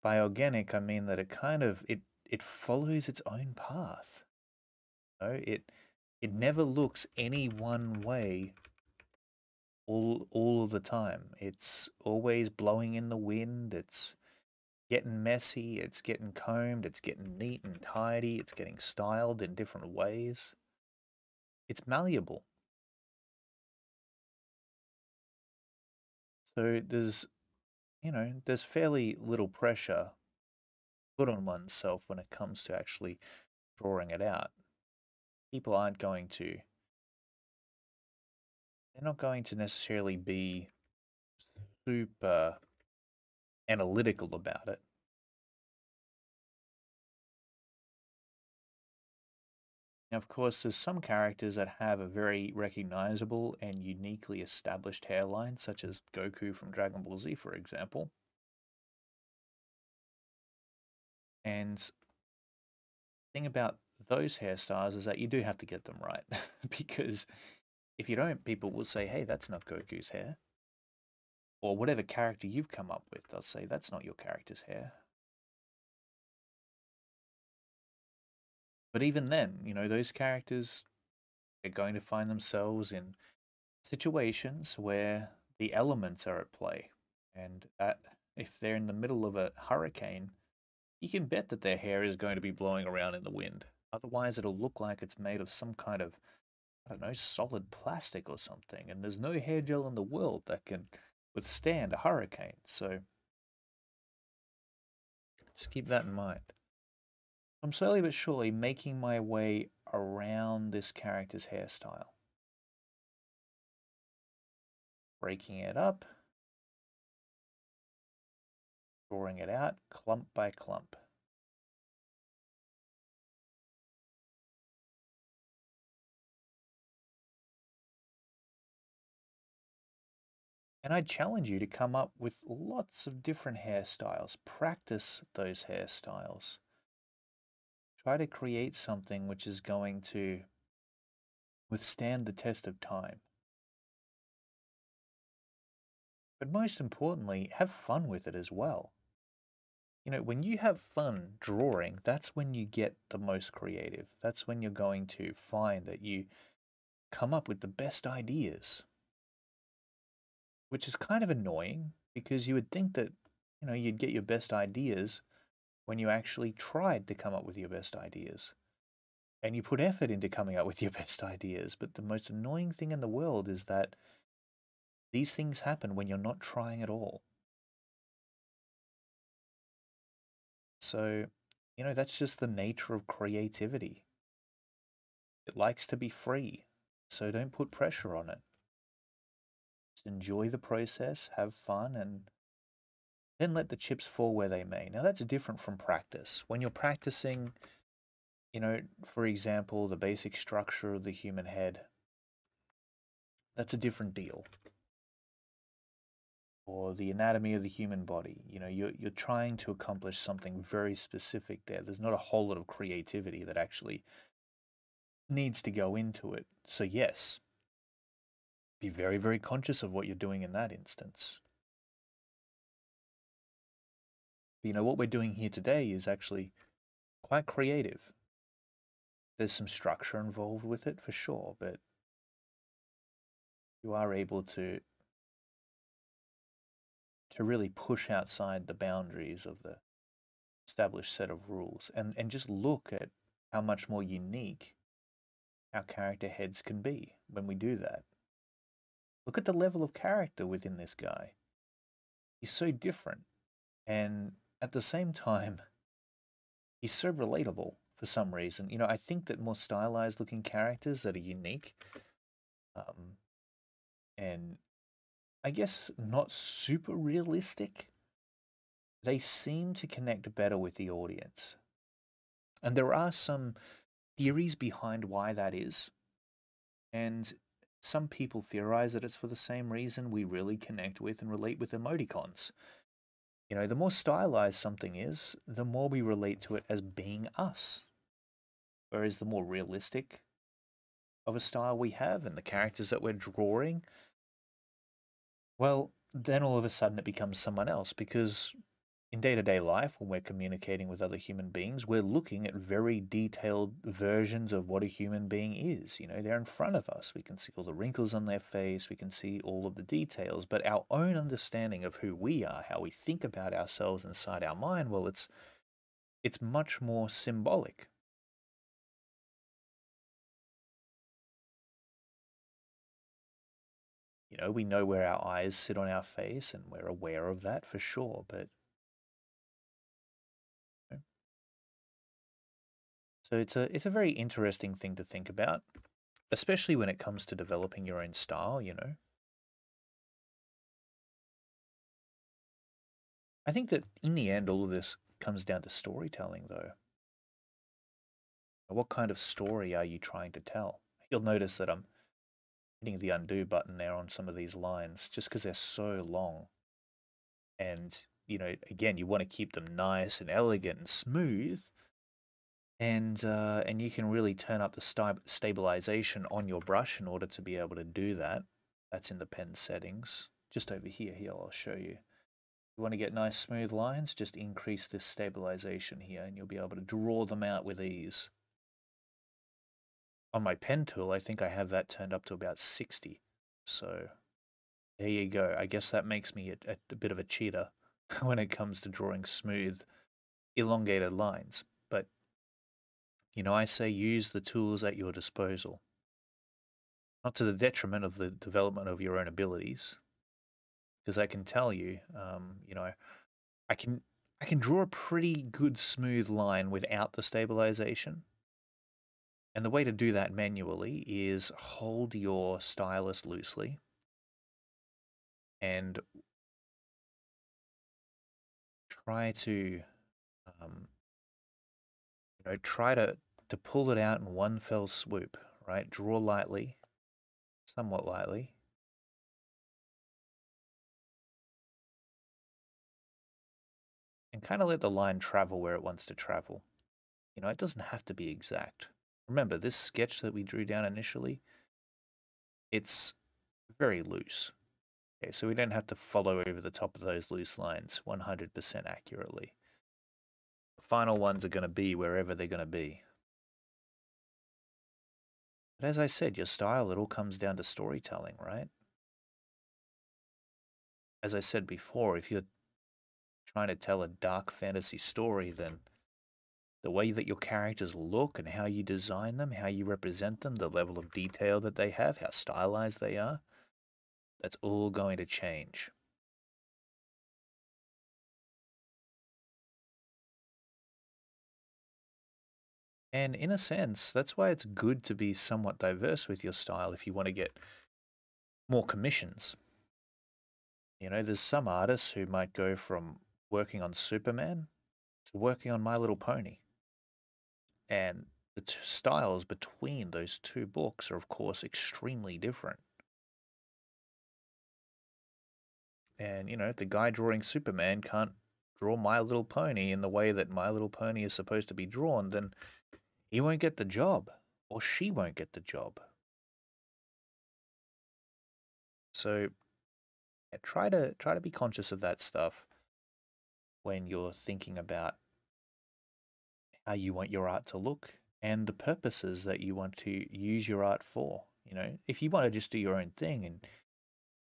by organic, I mean that it kind of, it, it follows its own path. You know, it, it never looks any one way all, all of the time. It's always blowing in the wind. It's getting messy, it's getting combed, it's getting neat and tidy, it's getting styled in different ways. It's malleable. So there's, you know, there's fairly little pressure put on oneself when it comes to actually drawing it out. People aren't going to, they're not going to necessarily be super analytical about it. Now, of course, there's some characters that have a very recognizable and uniquely established hairline, such as Goku from Dragon Ball Z, for example. And the thing about those hairstyles is that you do have to get them right, because if you don't, people will say, hey, that's not Goku's hair. Or whatever character you've come up with, they'll say, that's not your character's hair. But even then, you know, those characters are going to find themselves in situations where the elements are at play. And that, if they're in the middle of a hurricane, you can bet that their hair is going to be blowing around in the wind. Otherwise, it'll look like it's made of some kind of, I don't know, solid plastic or something. And there's no hair gel in the world that can withstand a hurricane, so just keep that in mind. I'm slowly but surely making my way around this character's hairstyle, breaking it up, drawing it out clump by clump. And I challenge you to come up with lots of different hairstyles. Practice those hairstyles. Try to create something which is going to withstand the test of time. But most importantly, have fun with it as well. You know, when you have fun drawing, that's when you get the most creative. That's when you're going to find that you come up with the best ideas. Which is kind of annoying, because you would think that, you know, you'd get your best ideas when you actually tried to come up with your best ideas. And you put effort into coming up with your best ideas. But the most annoying thing in the world is that these things happen when you're not trying at all. So, you know, that's just the nature of creativity. It likes to be free, so don't put pressure on it. Enjoy the process, have fun, and then let the chips fall where they may. Now, that's different from practice. When you're practicing, you know, for example, the basic structure of the human head, that's a different deal. Or the anatomy of the human body. You know, you're, you're trying to accomplish something very specific there. There's not a whole lot of creativity that actually needs to go into it. So, yes. Be very, very conscious of what you're doing in that instance. You know, what we're doing here today is actually quite creative. There's some structure involved with it for sure, but you are able to to really push outside the boundaries of the established set of rules and, and just look at how much more unique our character heads can be when we do that. Look at the level of character within this guy. He's so different, and at the same time, he's so relatable for some reason. You know, I think that more stylized looking characters that are unique um, and I guess not super realistic, they seem to connect better with the audience. And there are some theories behind why that is. And some people theorize that it's for the same reason we really connect with and relate with emoticons. You know, the more stylized something is, the more we relate to it as being us. Whereas the more realistic of a style we have and the characters that we're drawing, well, then all of a sudden it becomes someone else, because in day-to-day life, when we're communicating with other human beings, we're looking at very detailed versions of what a human being is. You know, they're in front of us. We can see all the wrinkles on their face. We can see all of the details. But our own understanding of who we are, how we think about ourselves inside our mind, well, it's, it's much more symbolic. You know, we know where our eyes sit on our face, and we're aware of that for sure, but so it's a, it's a very interesting thing to think about, especially when it comes to developing your own style, you know. I think that in the end, all of this comes down to storytelling, though. What kind of story are you trying to tell? You'll notice that I'm hitting the undo button there on some of these lines just because they're so long. And, you know, again, you want to keep them nice and elegant and smooth. And uh, and you can really turn up the st stabilization on your brush in order to be able to do that. That's in the pen settings. Just over here, here I'll show you. If you want to get nice smooth lines, just increase this stabilization here and you'll be able to draw them out with ease. On my pen tool, I think I have that turned up to about sixty. So there you go. I guess that makes me a, a bit of a cheater when it comes to drawing smooth, elongated lines. You know, I say use the tools at your disposal, not to the detriment of the development of your own abilities, because I can tell you, um, you know, I can I can draw a pretty good smooth line without the stabilization, and the way to do that manually is hold your stylus loosely and try to, um, you know, try to to pull it out in one fell swoop, right? Draw lightly, somewhat lightly. And kind of let the line travel where it wants to travel. You know, it doesn't have to be exact. Remember, this sketch that we drew down initially, it's very loose. Okay, so we don't have to follow over the top of those loose lines one hundred percent accurately. The final ones are going to be wherever they're going to be. But as I said, your style, it all comes down to storytelling, right? As I said before, if you're trying to tell a dark fantasy story, then the way that your characters look and how you design them, how you represent them, the level of detail that they have, how stylized they are, that's all going to change. And in a sense, that's why it's good to be somewhat diverse with your style if you want to get more commissions. You know, there's some artists who might go from working on Superman to working on My Little Pony. And the two styles between those two books are, of course, extremely different. And, you know, the guy drawing Superman can't draw My Little Pony in the way that My Little Pony is supposed to be drawn, then he won't get the job, or she won't get the job. So yeah, try to try to be conscious of that stuff when you're thinking about how you want your art to look and the purposes that you want to use your art for. You know, if you want to just do your own thing and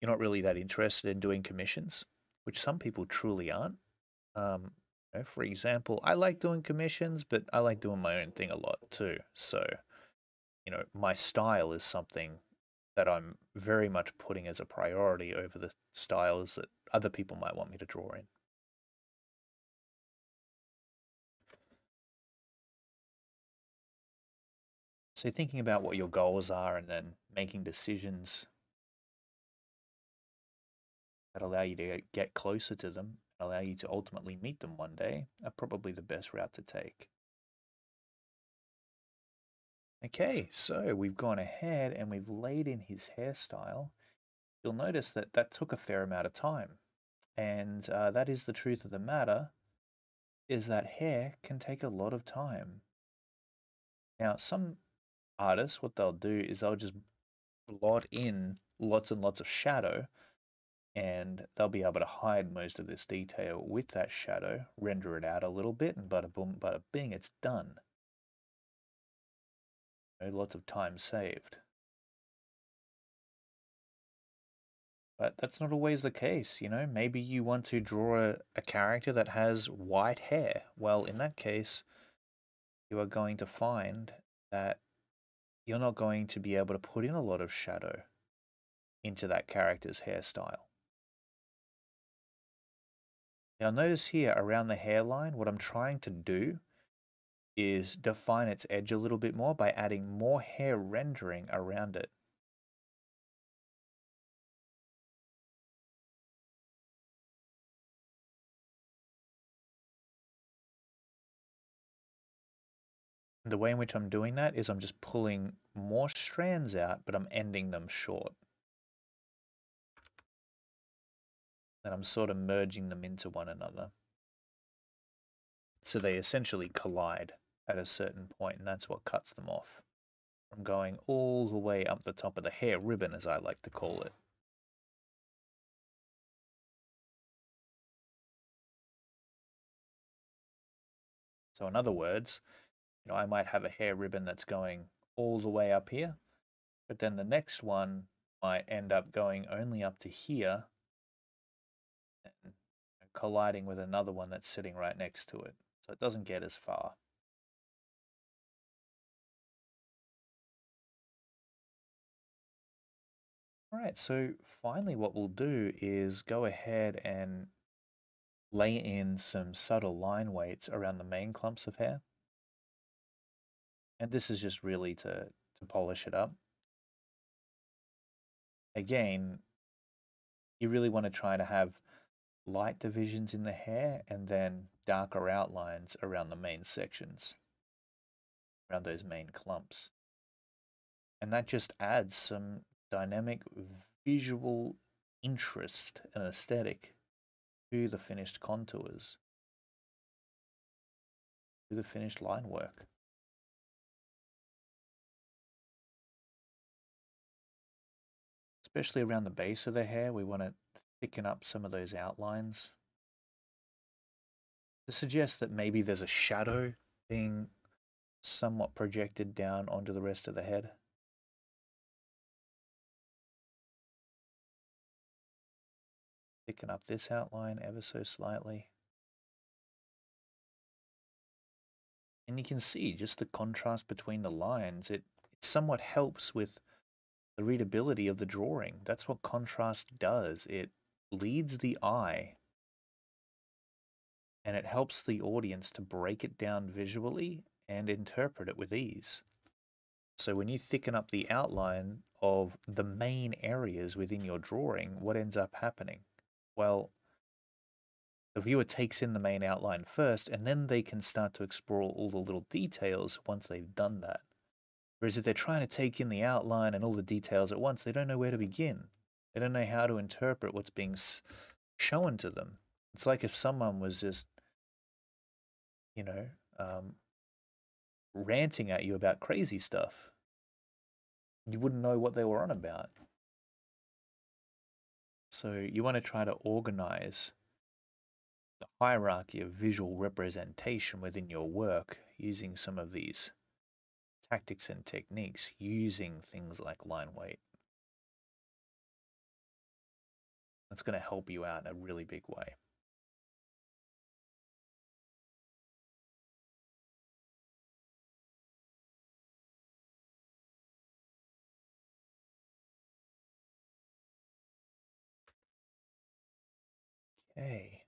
you're not really that interested in doing commissions, which some people truly aren't. Um, you know, for example, I like doing commissions, but I like doing my own thing a lot too. So, you know, my style is something that I'm very much putting as a priority over the styles that other people might want me to draw in. So thinking about what your goals are and then making decisions that allow you to get closer to them, allow you to ultimately meet them one day, are probably the best route to take. Okay, so we've gone ahead and we've laid in his hairstyle. You'll notice that that took a fair amount of time. And uh, that is the truth of the matter, is that hair can take a lot of time. Now, some artists, what they'll do is they'll just blot in lots and lots of shadow, and they'll be able to hide most of this detail with that shadow, render it out a little bit, and bada boom, bada bing, it's done. You know, lots of time saved. But that's not always the case, you know. Maybe you want to draw a, a character that has white hair. Well, in that case, you are going to find that you're not going to be able to put in a lot of shadow into that character's hairstyle. Now notice here around the hairline, what I'm trying to do is define its edge a little bit more by adding more hair rendering around it. The way in which I'm doing that is I'm just pulling more strands out, but I'm ending them short. And I'm sort of merging them into one another. So they essentially collide at a certain point, and that's what cuts them off from going all the way up the top of the hair ribbon, as I like to call it. So in other words, you know, I might have a hair ribbon that's going all the way up here, but then the next one might end up going only up to here and colliding with another one that's sitting right next to it, so it doesn't get as far. All right, so finally what we'll do is go ahead and lay in some subtle line weights around the main clumps of hair. And this is just really to, to polish it up. Again, you really want to try to have light divisions in the hair and then darker outlines around the main sections, around those main clumps. And that just adds some dynamic visual interest and aesthetic to the finished contours, to the finished line work. Especially around the base of the hair, we want to thicken up some of those outlines. This suggests that maybe there's a shadow being somewhat projected down onto the rest of the head. Thicken up this outline ever so slightly. And you can see just the contrast between the lines. It, it somewhat helps with the readability of the drawing. That's what contrast does. It leads the eye and it helps the audience to break it down visually and interpret it with ease. So when you thicken up the outline of the main areas within your drawing, what ends up happening? Well, the viewer takes in the main outline first, and then they can start to explore all the little details once they've done that. Whereas if they're trying to take in the outline and all the details at once, they don't know where to begin. They don't know how to interpret what's being shown to them. It's like if someone was just, you know, um, ranting at you about crazy stuff. You wouldn't know what they were on about. So you want to try to organize the hierarchy of visual representation within your work using some of these tactics and techniques, using things like line weight. That's going to help you out in a really big way. Okay.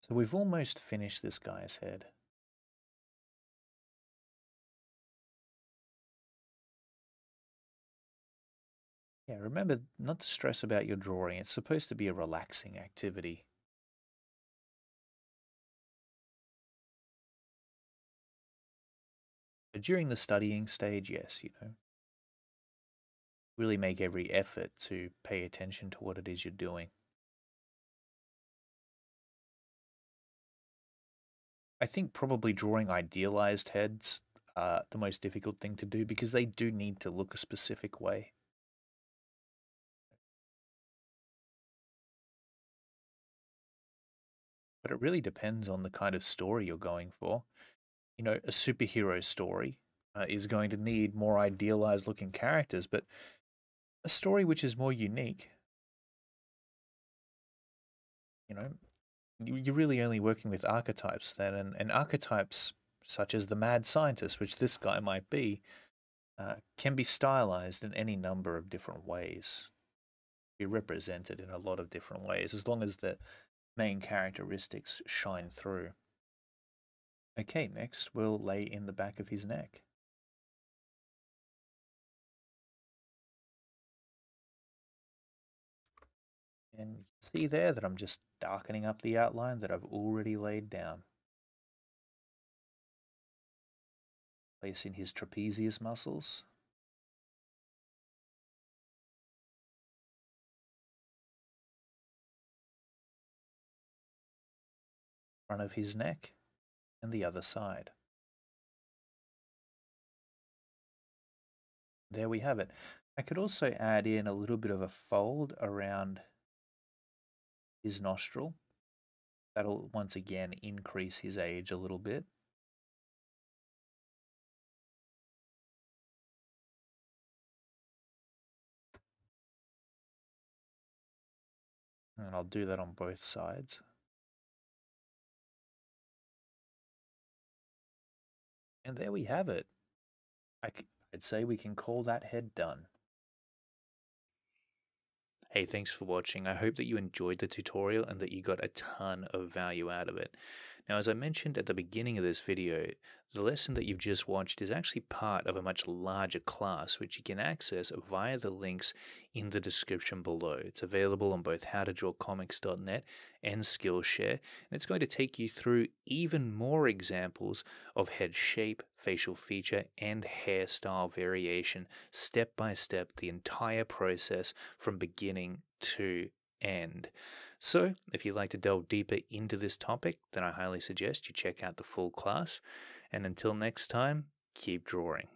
So we've almost finished this guy's head. Yeah, remember not to stress about your drawing. It's supposed to be a relaxing activity. But during the studying stage, yes, you know, really make every effort to pay attention to what it is you're doing. I think probably drawing idealized heads are the most difficult thing to do because they do need to look a specific way. But it really depends on the kind of story you're going for. You know, a superhero story uh, is going to need more idealized looking characters, but a story which is more unique, you know, you're really only working with archetypes then, and, and archetypes such as the mad scientist, which this guy might be, uh, can be stylized in any number of different ways, be represented in a lot of different ways, as long as the main characteristics shine through. Okay, next we'll lay in the back of his neck. And you can see there that I'm just darkening up the outline that I've already laid down. Place in his trapezius muscles. Front of his neck and the other side. There we have it. I could also add in a little bit of a fold around his nostril. That'll once again increase his age a little bit. And I'll do that on both sides. And there we have it. I'd say we can call that head done. Hey, thanks for watching. I hope that you enjoyed the tutorial and that you got a ton of value out of it. Now, as I mentioned at the beginning of this video, the lesson that you've just watched is actually part of a much larger class, which you can access via the links in the description below. It's available on both how to draw comics dot net and Skillshare, and it's going to take you through even more examples of head shape, facial feature, and hairstyle variation, step by step, the entire process from beginning to end. So, if you'd like to delve deeper into this topic, then I highly suggest you check out the full class. And until next time, keep drawing.